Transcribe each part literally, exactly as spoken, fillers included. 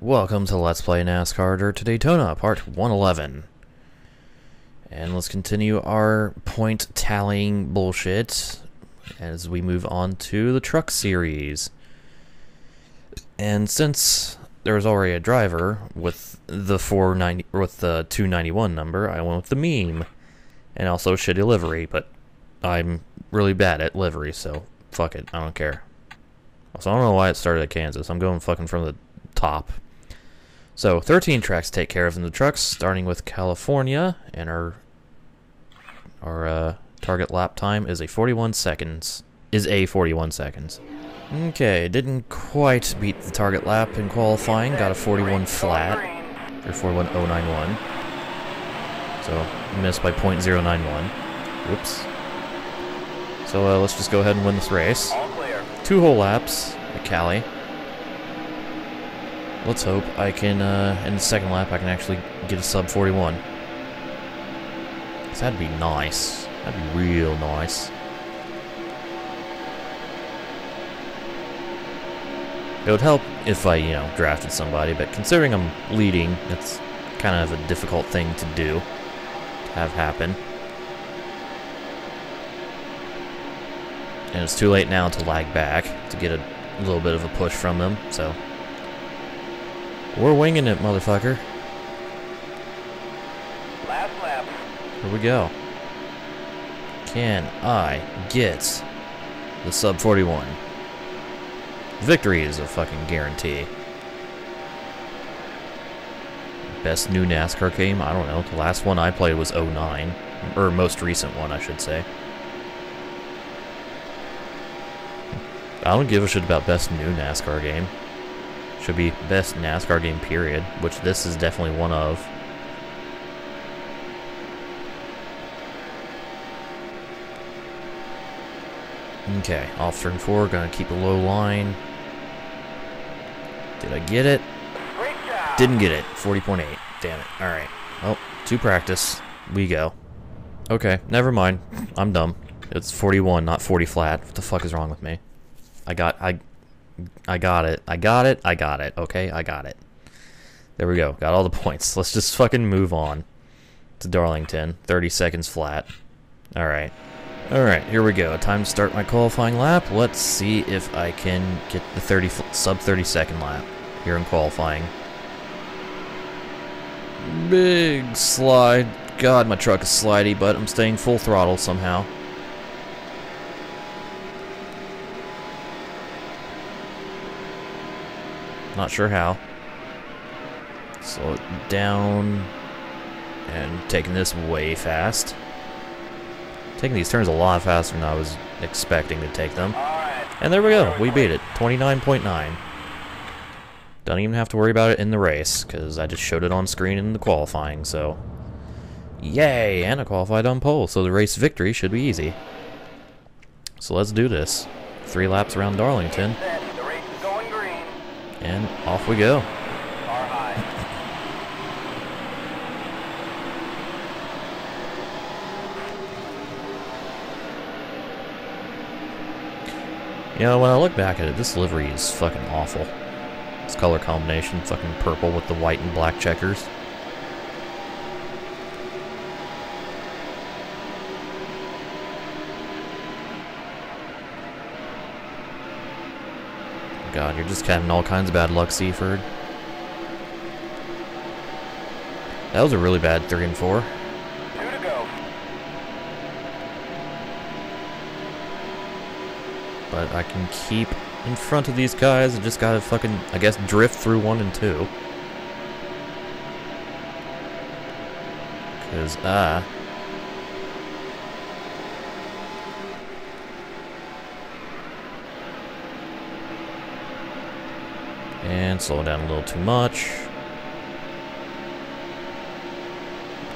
Welcome to Let's Play NASCAR Dirt to Daytona, part one eleven. And let's continue our point tallying bullshit as we move on to the truck series. And since there was already a driver with the four ninety, with the two ninety-one number, I went with the meme. And also shitty livery, but I'm really bad at livery, so fuck it, I don't care. Also, I don't know why it started at Kansas. I'm going fucking from the top. So, thirteen tracks to take care of in the trucks, starting with California, and our our uh, target lap time is a forty-one seconds. Is a forty-one seconds. Okay, didn't quite beat the target lap in qualifying. Got a forty-one flat, or forty-one oh ninety-one. So missed by point zero nine one. Whoops. So uh, let's just go ahead and win this race. Two whole laps at Cali. Let's hope I can, uh, in the second lap, I can actually get a sub forty-one. Because that'd be nice. That'd be real nice. It would help if I, you know, drafted somebody, but considering I'm leading, that's kind of a difficult thing to do, to have happen. And it's too late now to lag back, to get a little bit of a push from them, so... We're winging it, motherfucker. Last lap. Here we go. Can I get the sub forty-one? Victory is a fucking guarantee. Best new NASCAR game? I don't know. The last one I played was oh nine. Or most recent one, I should say. I don't give a shit about best new NASCAR game. Should be best NASCAR game period, which this is definitely one of. Okay, off turn four, gonna keep a low line. Did I get it? Didn't get it. forty point eight. Damn it. Alright. Well, to practice, we go. Okay, never mind. I'm dumb. It's forty-one, not forty flat. What the fuck is wrong with me? I got... I. I got it. I got it. I got it. Okay, I got it. There we go. Got all the points. Let's just fucking move on to Darlington. thirty seconds flat. Alright. Alright, here we go. Time to start my qualifying lap. Let's see if I can get the thirty sub thirty second lap here in qualifying. Big slide. God, my truck is slidey, but I'm staying full throttle somehow. Not sure how. Slow it down and taking this way fast. Taking these turns a lot faster than I was expecting to take them. And there we go. We beat it. twenty-nine point nine. Don't even have to worry about it in the race because I just showed it on screen in the qualifying. So, yay! And I qualified on pole. So the race victory should be easy. So let's do this. Three laps around Darlington. And off we go. You know, when I look back at it, this livery is fucking awful. This color combination, fucking purple with the white and black checkers. God, you're just having all kinds of bad luck, Seaford. That was a really bad three and four. Two to go. But I can keep in front of these guys. I just gotta fucking, I guess, drift through one and two. Cause ah. Uh, And slow down a little too much.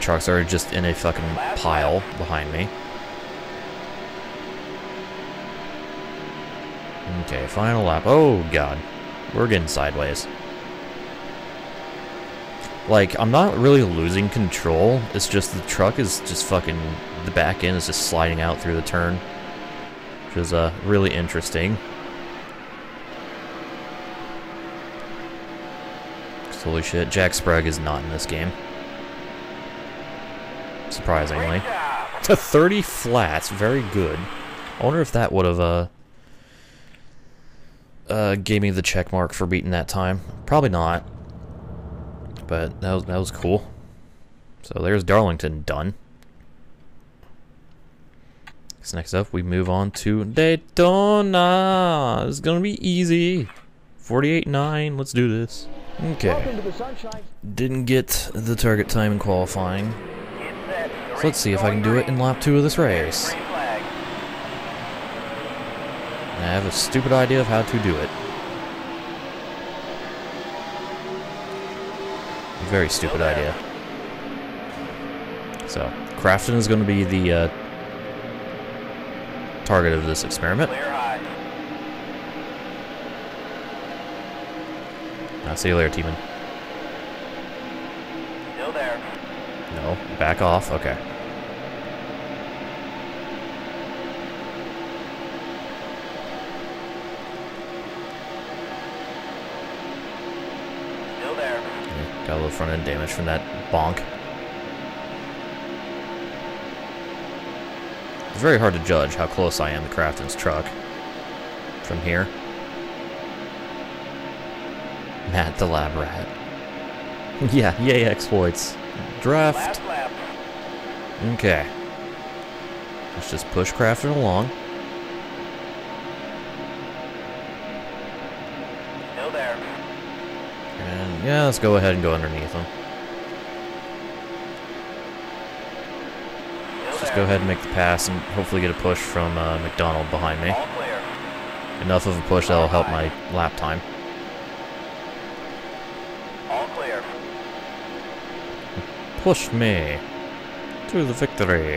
Trucks are just in a fucking pile behind me. Okay, final lap. Oh god. We're getting sideways. Like, I'm not really losing control. It's just the truck is just fucking... The back end is just sliding out through the turn. Which is uh, really interesting. Holy shit, Jack Sprague is not in this game. Surprisingly. To thirty flats, very good. I wonder if that would have uh, uh, gave me the check mark for beating that time. Probably not. But that was, that was cool. So there's Darlington done. So next up, we move on to Daytona. This is gonna be easy. forty-eight nine. Let's do this. Okay. Didn't get the target time in qualifying. So let's see if I can do it in lap two of this race. And I have a stupid idea of how to do it. A very stupid idea. So, Crafton is going to be the uh, target of this experiment. I'll see you later, T-Man. Still there. No, back off. Okay. Still there. Got a little front end damage from that bonk. It's very hard to judge how close I am to Crafton's truck from here. Matt the Lab Rat. Yeah, yay exploits. Draft. Okay. Let's just push Crafton along. Still there. And yeah, let's go ahead and go underneath him. Let's just go ahead and make the pass and hopefully get a push from uh, McDonald behind me. Enough of a push that'll help my lap time. Push me to the victory.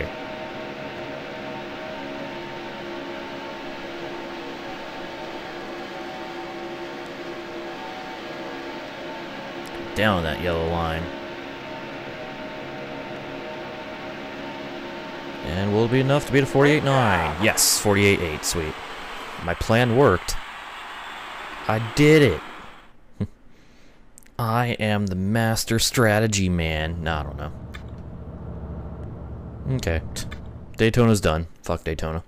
Down that yellow line. And will it be enough to beat a forty-eight nine? Yes, forty-eight eight, sweet. My plan worked. I did it. I am the master strategy man. No, I don't know. Okay. Daytona's done. Fuck Daytona.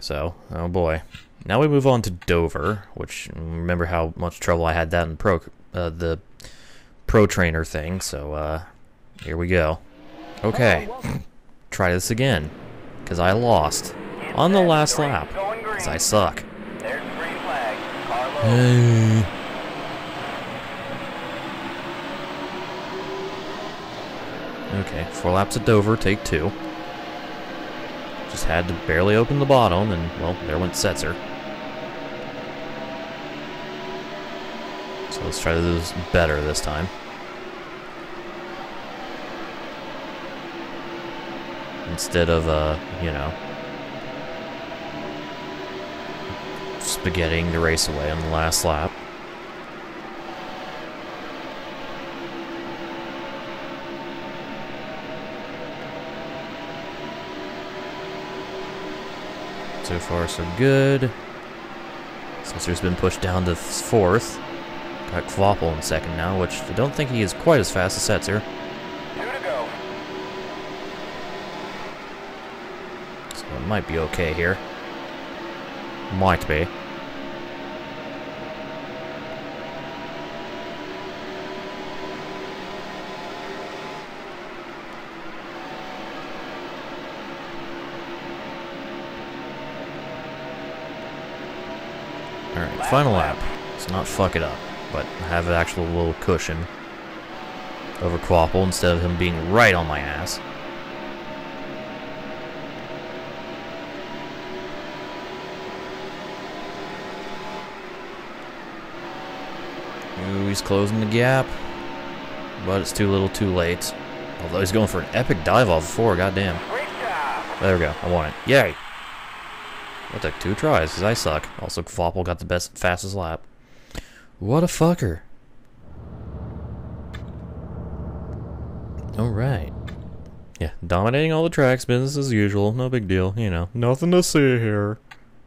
So, oh boy. Now we move on to Dover, which, remember how much trouble I had that in pro, uh, the pro trainer thing, so uh, here we go. Okay. Try this again, because I lost on the last lap, because I suck. Hey. Okay, four laps at Dover, take two. Just had to barely open the bottom, and well, there went Setzer. So let's try to do this better this time. Instead of, uh, you know, spaghettiing the race away on the last lap. So far, so good. Setter's been pushed down to fourth. Got Kvappel in second now, which I don't think he is quite as fast as Setzer. So it might be okay here. Might be. Alright, final lap. Let's not fuck it up, but have an actual little cushion over Kvappel instead of him being right on my ass. Ooh, he's closing the gap, but it's too little too late. Although he's going for an epic dive off before, goddamn. There we go, I want it. Yay! That took two tries, because I suck. Also, Kvappel got the best, fastest lap. What a fucker. Alright. Yeah, dominating all the tracks, business as usual, no big deal, you know. Nothing to see here.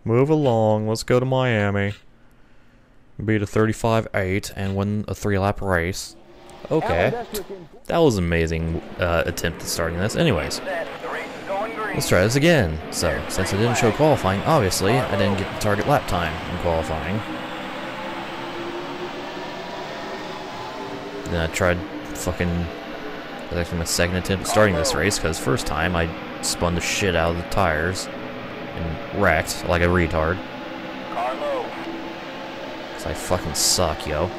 Move along, let's go to Miami. beat a thirty-five eight and win a three lap race. Okay. That was an amazing uh, attempt at starting this. Anyways, let's try this again. So, since I didn't show qualifying, obviously, I didn't get the target lap time in qualifying. Then I tried fucking... That was actually my second attempt at starting this race, because first time I spun the shit out of the tires and wrecked like a retard. Because I fucking suck, yo.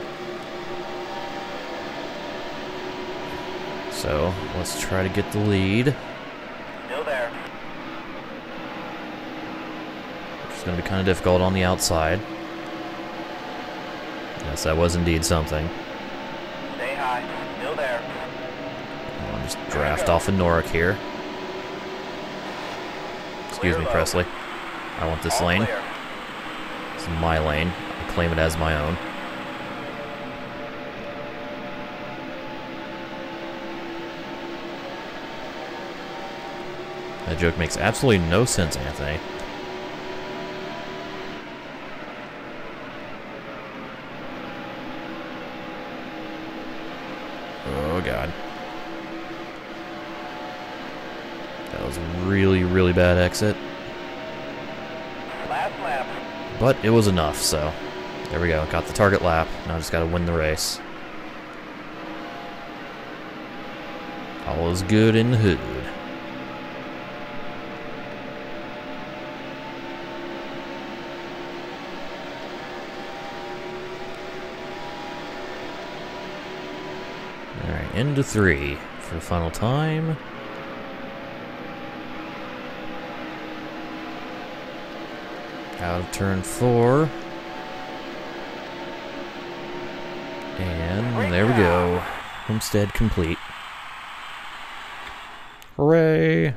So, let's try to get the lead. Still there. Which is going to be kind of difficult on the outside. Yes, that was indeed something. Stay high. Still there. I'll just draft off of Norick here. Excuse me, Presley. I want this lane. This is my lane. I claim it as my own. That joke makes absolutely no sense, Anthony. Oh, God. That was a really, really bad exit. Last lap. But it was enough, so... There we go, got the target lap. Now I just gotta win the race. All is good in the hood. Into three for the final time. Out of turn four. And there we go. Homestead complete. Hooray!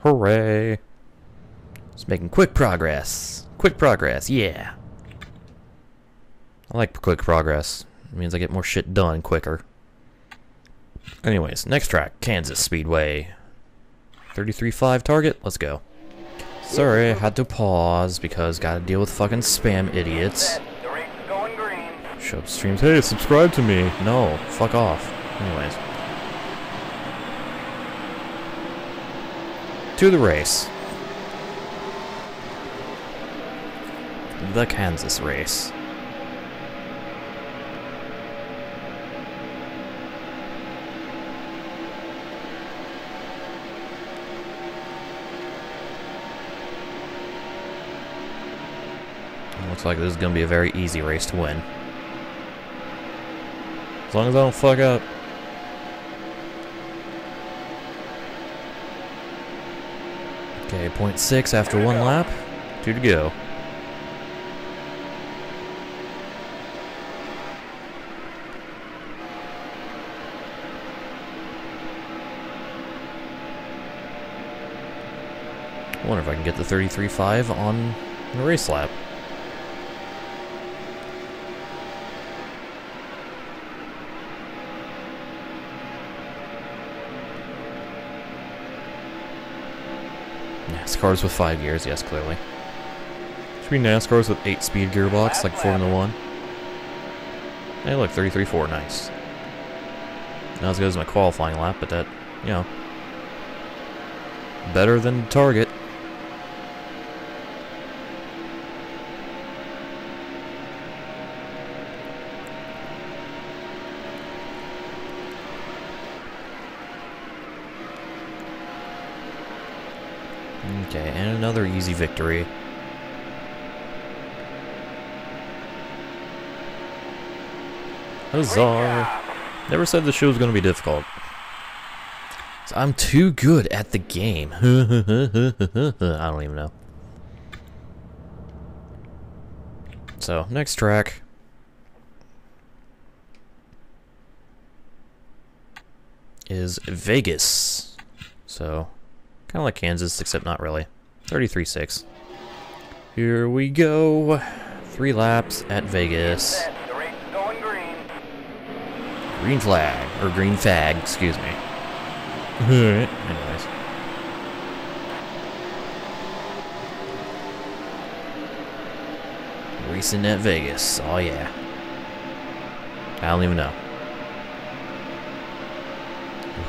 Hooray! Just making quick progress. Quick progress, yeah. I like quick progress. It means I get more shit done quicker. Anyways, next track, Kansas Speedway. thirty-three five target, let's go. Sorry, I had to pause because gotta deal with fucking spam idiots. Show up streams, hey, subscribe to me. No, fuck off. Anyways. To the race. The Kansas race. Looks like this is going to be a very easy race to win. As long as I don't fuck up. Okay, point six after one lap. Two to go. I wonder if I can get the thirty-three five on the race lap. NASCARs with five gears, yes, clearly. Should be NASCARs with eight speed gearbox, like Formula one. Hey, look, thirty-three four, nice. Not as good as my qualifying lap, but that, you know, better than target. Okay, and another easy victory. Huzzah! Never said the show was going to be difficult. So I'm too good at the game. I don't even know. So, next track. Is Vegas. So... Kind of like Kansas, except not really. thirty-three six. Here we go. Three laps at Vegas. Green flag, or green fag, excuse me. Alright, anyways. Racing at Vegas. Oh, yeah. I don't even know.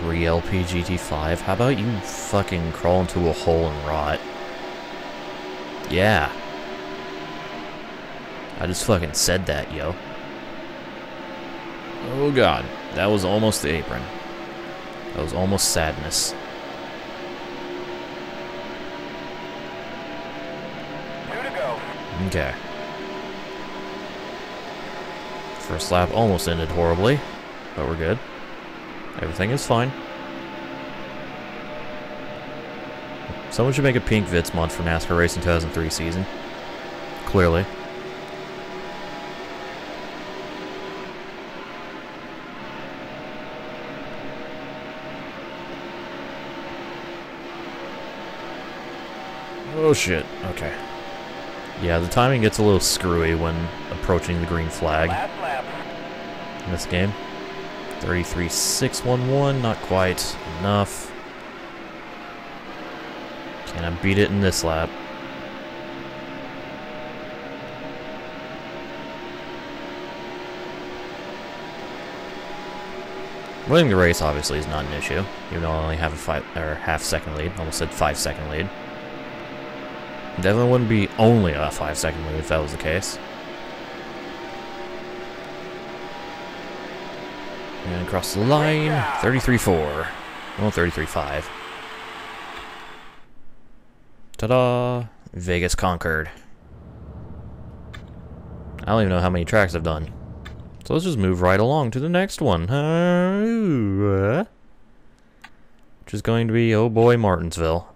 Real P G T five. How about you fucking crawl into a hole and rot? Yeah. I just fucking said that, yo. Oh, God. That was almost the apron. That was almost sadness. Okay. First lap almost ended horribly, but we're good. Everything is fine. Someone should make a pink Vits mod for NASCAR Racing two thousand three season. Clearly. Oh shit, okay. Yeah, the timing gets a little screwy when approaching the green flag in this game. thirty-three six eleven, not quite enough. Can I beat it in this lap? Winning the race obviously is not an issue, even though I only have a five or half second lead. Almost said five second lead. Definitely wouldn't be only a five second lead if that was the case. And across the line, thirty-three four. Well, thirty-three five. Ta-da! Vegas conquered. I don't even know how many tracks I've done. So let's just move right along to the next one. Which is going to be, oh boy, Martinsville.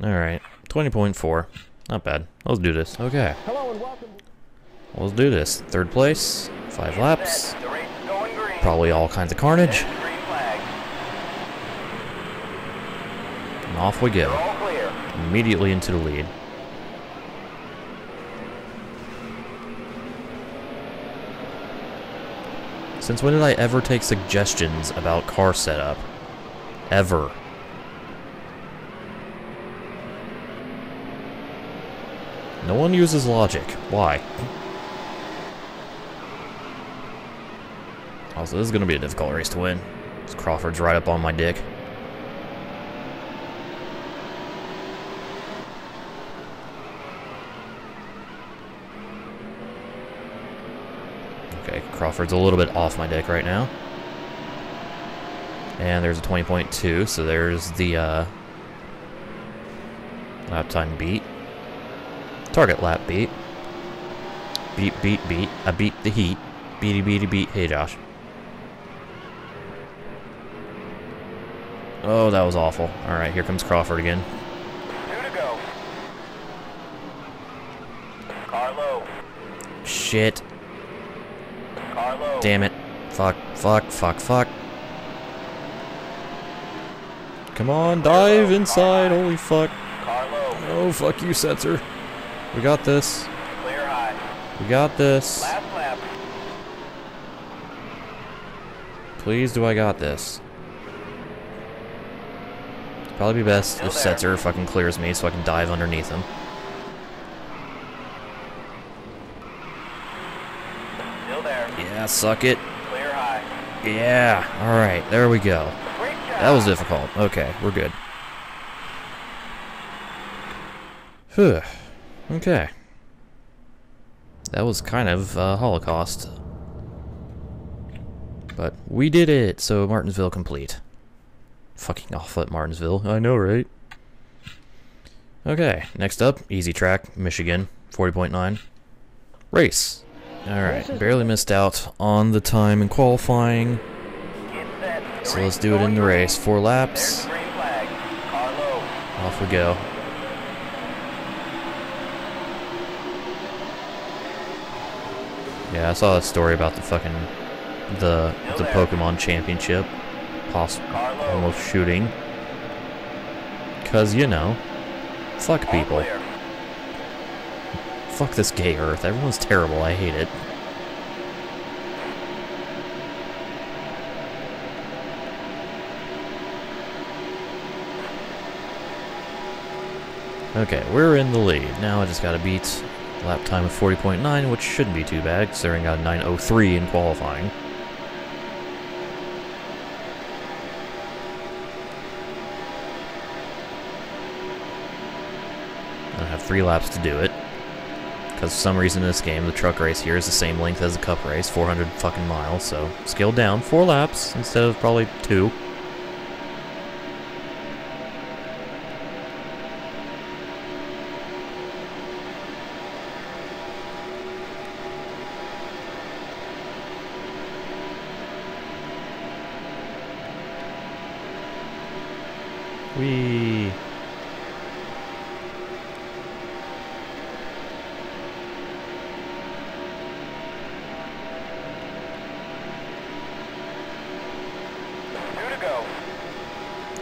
Alright. twenty point four. Not bad. Let's do this. Okay. Hello and welcome. Let's do this. Third place. Five laps. Probably all kinds of carnage. And off we go. Immediately into the lead. Since when did I ever take suggestions about car setup? Ever. No one uses logic. Why? Also, this is going to be a difficult race to win. This Crawford's right up on my dick. Okay, Crawford's a little bit off my dick right now. And there's a twenty point two, so there's the uh, lap time beat. Target lap beat. Beat, beat, beat. I beat the heat. Beaty, beaty, beat. Hey, Josh. Oh, that was awful. Alright, here comes Crawford again. Two to go. Carlo. Shit. Carlo. Damn it. Fuck, fuck, fuck, fuck. Come on, dive inside. Holy fuck. Carlo. Oh, fuck you, Setzer. We got this. Clear high. We got this. Last lap. Please do I got this. It'd probably be best Still if Setzer fucking clears me so I can dive underneath him. Still there. Yeah, suck it. Clear high. Yeah. Alright, there we go. That was difficult. Okay, we're good. Whew. Okay. That was kind of uh, Holocaust. But we did it, so Martinsville complete. Fucking awful at Martinsville. I know, right? Okay, next up, easy track, Michigan, forty point nine. Race. Alright, barely missed out on the time in qualifying. So let's do it in the race. Four laps. Off we go. Yeah, I saw a story about the fucking the the Pokemon Championship, possible almost shooting. Cause you know, fuck people, fuck this gay Earth. Everyone's terrible. I hate it. Okay, we're in the lead now. I just gotta beat Lap time of forty point nine, which shouldn't be too bad, considering a nine oh three in qualifying. I have three laps to do it. Because for some reason in this game, the truck race here is the same length as the cup race, four hundred fucking miles, so scaled down, four laps instead of probably two. Whee!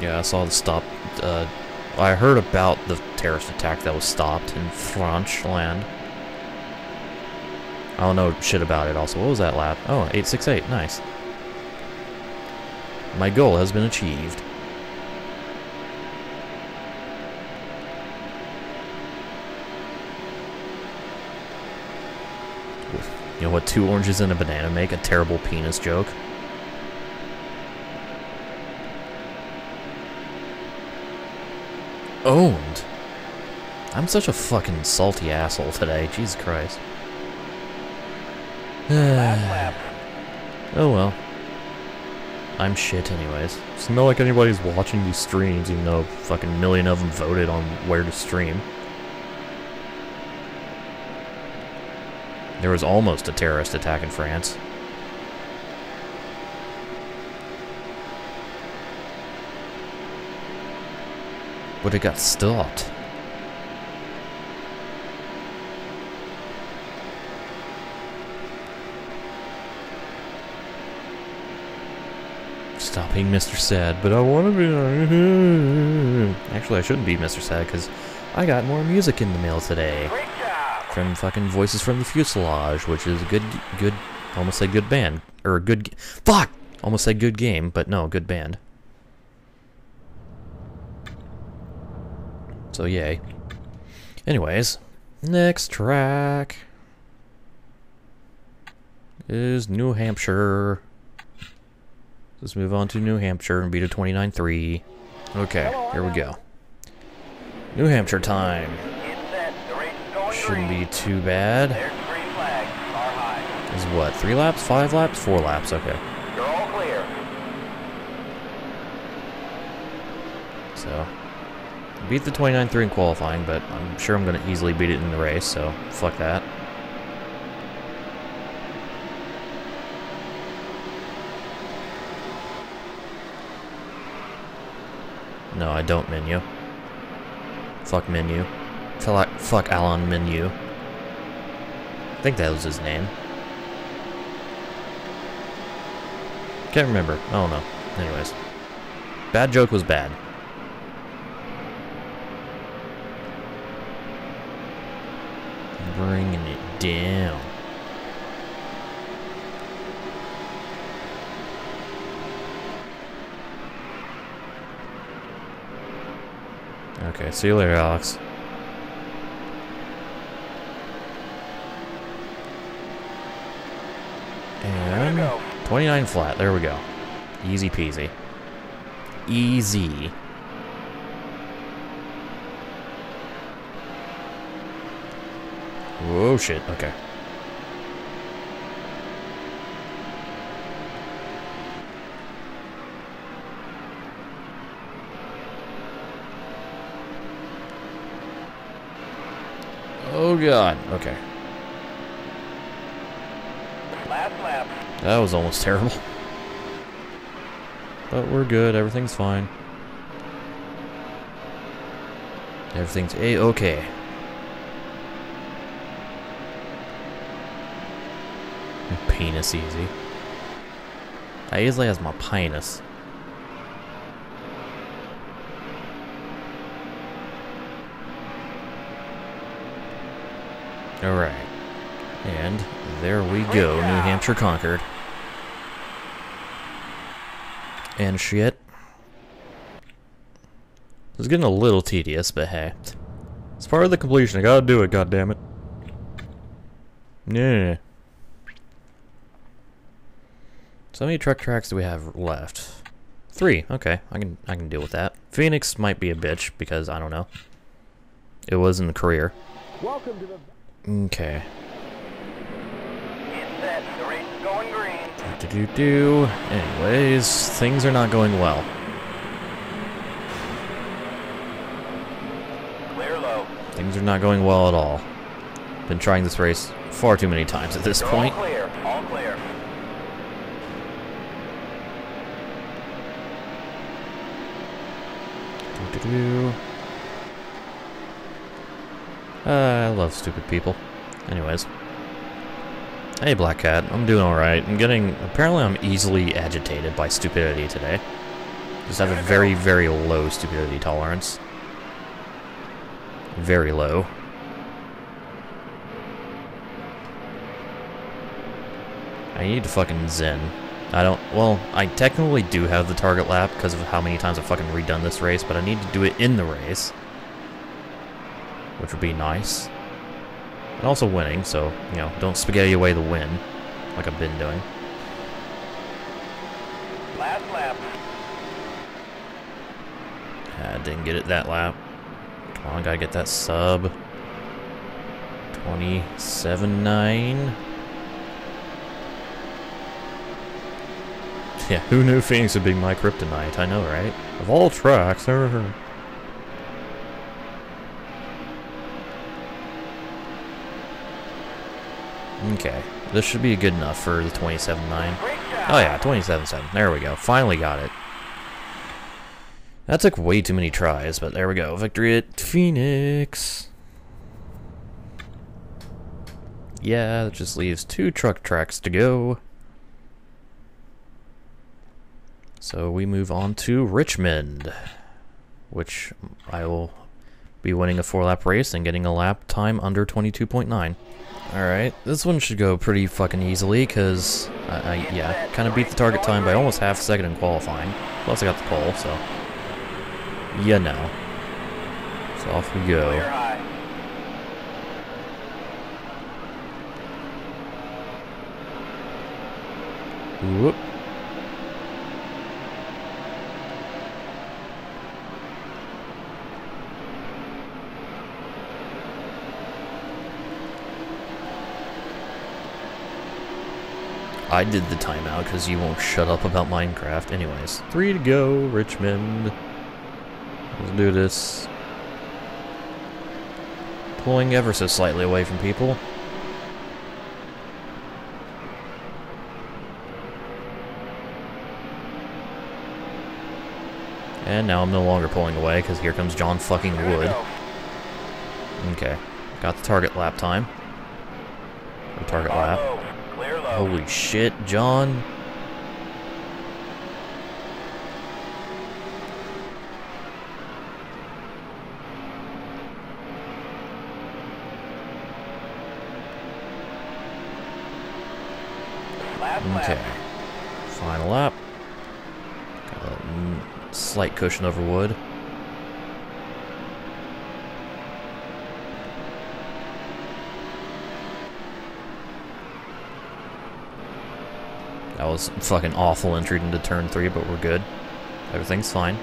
Yeah, I saw the stop. Uh, I heard about the terrorist attack that was stopped in Frenchland. I don't know shit about it also. What was that lap? Oh, eight sixty-eight. Nice. My goal has been achieved. You know what two oranges and a banana make? A terrible penis joke. Owned. I'm such a fucking salty asshole today. Jesus Christ. Oh well. I'm shit anyways. It's not like anybody's watching these streams, even though a fucking million of them voted on where to stream. There was almost a terrorist attack in France. But it got stopped. Stopping Mister Sad, but I want to be... Actually, I shouldn't be Mister Sad, because I got more music in the mail today. From fucking Voices from the Fuselage, which is a good, good, almost said good band, or a good, fuck, almost said good game, but no, good band. So yay. Anyways, next track is New Hampshire. Let's move on to New Hampshire and beat a twenty-nine three. Okay, here we go. New Hampshire time. Shouldn't be too bad. Is what? Three laps? Five laps? Four laps? Okay. You're all clear. So, beat the twenty-nine three in qualifying, but I'm sure I'm going to easily beat it in the race. So fuck that. No, I don't menu. Fuck menu. Fuck Alan Menu. I think that was his name. Can't remember. I don't know. Anyways. Bad joke was bad. Bringing it down. Okay, see you later, Alex. twenty-nine flat, there we go. Easy peasy. Easy. Whoa, shit, okay. Oh, God, okay. Last lap. That was almost terrible. But we're good, everything's fine. Everything's A-okay. Penis easy. I easily has my penis. Alright. And there we go, New Hampshire conquered. And shit. It's getting a little tedious, but hey. It's part of the completion. I gotta do it, goddammit. Yeah. So how many truck tracks do we have left? Three. Okay, I can I can deal with that. Phoenix might be a bitch because I don't know. It was in the career. Welcome to the okay. It's set. The race is going green. Do do do. Anyways, things are not going well. Clear low. Things are not going well at all. Been trying this race far too many times at this You're point. All clear. All clear. Uh, I love stupid people. Anyways. Hey, Black Cat. I'm doing alright. I'm getting... Apparently I'm easily agitated by stupidity today. Just have a very, very low stupidity tolerance. Very low. I need to fucking zen. I don't, well, I technically do have the target lap because of how many times I've fucking redone this race, but I need to do it in the race, which would be nice. And also winning, so, you know, don't spaghetti away the win, like I've been doing. Last lap. I didn't get it that lap. Come on, gotta get that sub. twenty-seven nine. Yeah, who knew Phoenix would be my kryptonite? I know, right? Of all tracks, never heard. Okay, this should be good enough for the twenty-seven nine. Oh yeah, twenty-seven seven. There we go. Finally got it. That took way too many tries, but there we go. Victory at Phoenix. Yeah, that just leaves two truck tracks to go. So we move on to Richmond, which I will be winning a four-lap race and getting a lap time under twenty-two point nine. Alright, this one should go pretty fucking easily, because I, I, yeah, kind of beat the target time by almost half a second in qualifying. Plus I got the pole, so... Yeah, no. So off we go. Whoop. I did the timeout because you won't shut up about Minecraft. Anyways, three to go, Richmond. Let's do this. Pulling ever so slightly away from people. And now I'm no longer pulling away because here comes John fucking Wood. Okay, got the target lap time. The target lap. Holy shit, John. Okay. Final lap. Got a slight cushion over Wood. That was fucking awful entry into turn three, but we're good. Everything's fine.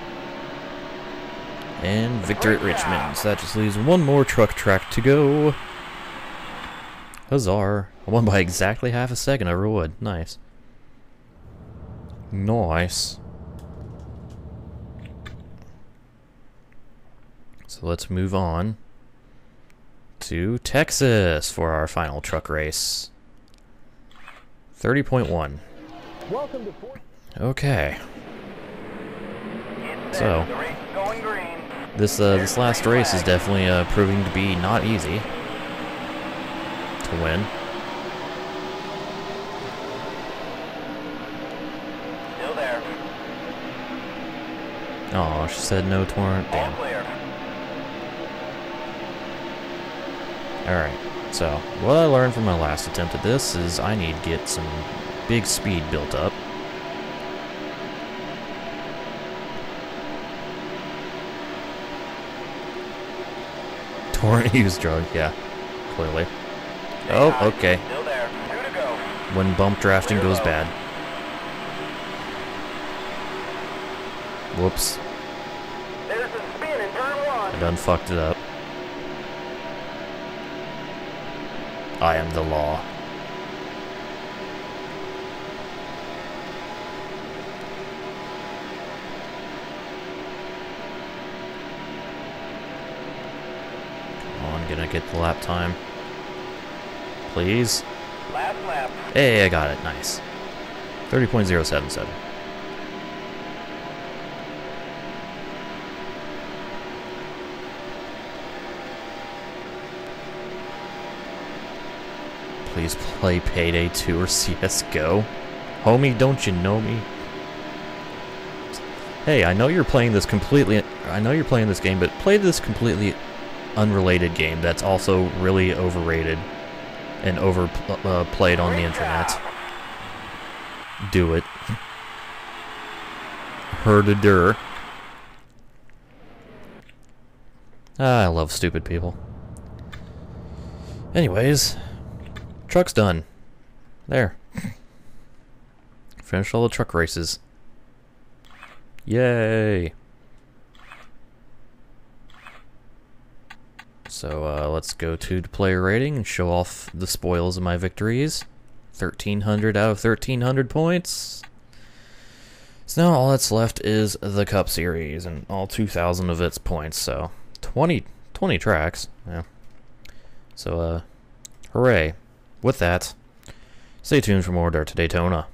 And victory at Richmond. So that just leaves one more truck track to go. Huzzah. I won by exactly half a second over Wood. Nice. Nice. So let's move on to Texas for our final truck race. thirty point one. Welcome to okay. So this uh, this last race is definitely uh, proving to be not easy to win. Still there. Oh, she said no torrent. Damn. All right. So what I learned from my last attempt at this is I need to get some big speed built up. Torrent use drug, yeah, clearly. Oh, okay. When bump drafting goes bad. Whoops. I done fucked it up. I am the law. Gonna get the lap time, please. Lap, lap. Hey, I got it. Nice. thirty point zero seven seven. Please play Payday two or C S G O. Homie, don't you know me? Hey, I know you're playing this completely. I know you're playing this game, but play this completely unrelated game that's also really overrated and over uh, played on the internet. Do it. Herdader. Ah, I love stupid people. Anyways, truck's done. There. Finished all the truck races. Yay! So uh, let's go to the player rating and show off the spoils of my victories. thirteen hundred out of thirteen hundred points. So now all that's left is the Cup Series and all two thousand of its points. So twenty, twenty tracks. Yeah. So uh, hooray. With that, stay tuned for more Dirt to Daytona.